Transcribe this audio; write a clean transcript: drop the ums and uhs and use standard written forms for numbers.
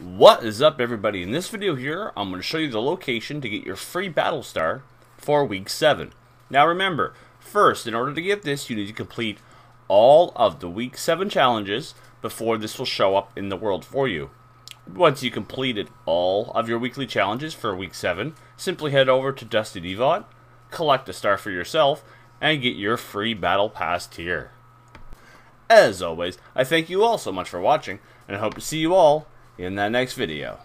What is up, everybody? In this video here, I'm going to show you the location to get your free battle star for week 7. Now remember, first, in order to get this, you need to complete all of the week 7 challenges before this will show up in the world for you. Once you completed all of your weekly challenges for week 7, simply head over to Dusty Divot, collect a star for yourself, and get your free battle pass tier. As always, I thank you all so much for watching, and I hope to see you all in that next video.